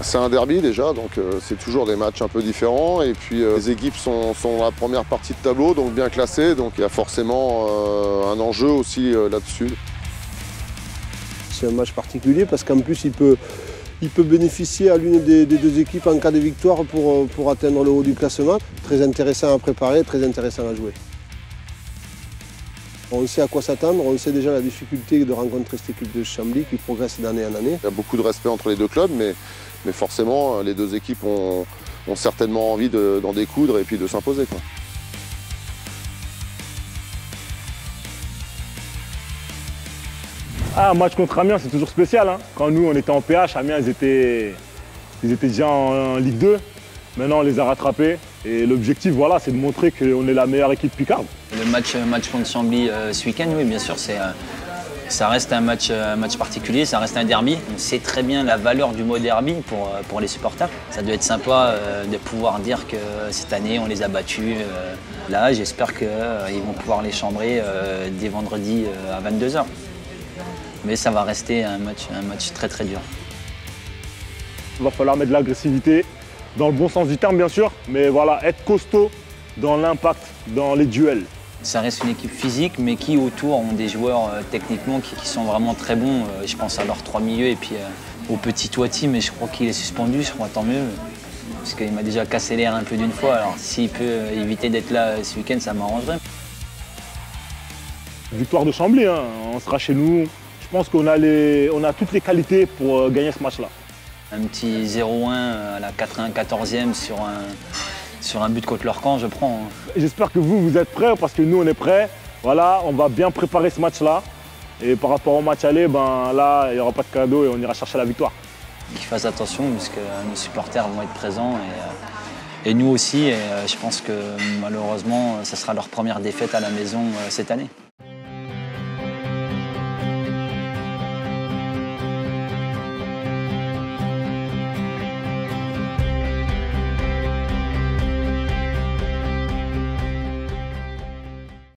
C'est un derby déjà, donc c'est toujours des matchs un peu différents. Et puis les équipes sont dans la première partie de tableau, donc bien classées. Donc il y a forcément un enjeu aussi là-dessus. C'est un match particulier parce qu'en plus il peut bénéficier à l'une des deux équipes en cas de victoire pour atteindre le haut du classement. Très intéressant à préparer, très intéressant à jouer. On sait à quoi s'attendre, on sait déjà la difficulté de rencontrer cette équipe de Chambly qui progresse d'année en année. Il y a beaucoup de respect entre les deux clubs, mais forcément, les deux équipes ont certainement envie d'en découdre et puis de s'imposer. Ah, un match contre Amiens, c'est toujours spécial. Hein. Quand nous, on était en PH, Amiens, ils étaient déjà en Ligue 2. Maintenant, on les a rattrapés. Et l'objectif, voilà, c'est de montrer qu'on est la meilleure équipe Picard. Le match contre Chambly ce week-end, oui, bien sûr, ça reste un match particulier, ça reste un derby. On sait très bien la valeur du mot derby pour les supporters. Ça doit être sympa de pouvoir dire que cette année, on les a battus. Là, j'espère qu'ils vont pouvoir les chambrer dès vendredi à 22h. Mais ça va rester un match très très dur. Il va falloir mettre de l'agressivité. Dans le bon sens du terme, bien sûr, mais voilà, être costaud dans l'impact, dans les duels. Ça reste une équipe physique, mais qui autour ont des joueurs techniquement qui sont vraiment très bons. Je pense à leurs trois milieux et puis au petit Toiti, mais je crois qu'il est suspendu, je crois, tant mieux. Parce qu'il m'a déjà cassé l'air un peu d'une fois, alors s'il peut éviter d'être là ce week-end, ça m'arrangerait. Victoire de Chambly, hein. On sera chez nous. Je pense qu'on a toutes les qualités pour gagner ce match-là. Un petit 0-1 à la 94e sur un but contre leur camp, je prends. J'espère que vous êtes prêts parce que nous, on est prêts. Voilà, on va bien préparer ce match-là. Et par rapport au match aller, ben là, il n'y aura pas de cadeau et on ira chercher la victoire. Qu'ils fassent attention parce que nos supporters vont être présents et nous aussi. Et je pense que malheureusement, ce sera leur première défaite à la maison cette année.